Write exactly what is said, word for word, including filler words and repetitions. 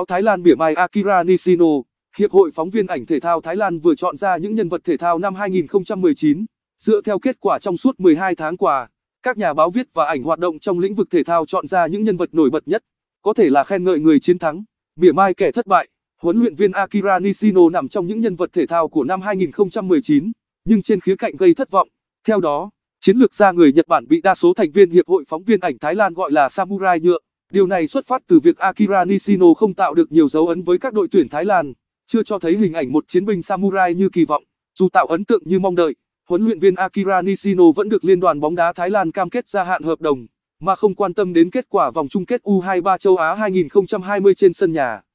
Áo Thái Lan mỉa mai Akira Nishino. Hiệp hội phóng viên ảnh thể thao Thái Lan vừa chọn ra những nhân vật thể thao năm hai nghìn không trăm mười chín. Dựa theo kết quả trong suốt mười hai tháng qua, các nhà báo viết và ảnh hoạt động trong lĩnh vực thể thao chọn ra những nhân vật nổi bật nhất, có thể là khen ngợi người chiến thắng, mỉa mai kẻ thất bại. Huấn luyện viên Akira Nishino nằm trong những nhân vật thể thao của năm hai nghìn không trăm mười chín, nhưng trên khía cạnh gây thất vọng. Theo đó, chiến lược gia người Nhật Bản bị đa số thành viên Hiệp hội phóng viên ảnh Thái Lan gọi là Samurai nhựa. Điều này xuất phát từ việc Akira Nishino không tạo được nhiều dấu ấn với các đội tuyển Thái Lan, chưa cho thấy hình ảnh một chiến binh Samurai như kỳ vọng. Dù tạo ấn tượng như mong đợi, huấn luyện viên Akira Nishino vẫn được Liên đoàn bóng đá Thái Lan cam kết gia hạn hợp đồng, mà không quan tâm đến kết quả vòng chung kết U hai mươi ba châu Á hai nghìn không trăm hai mươi trên sân nhà.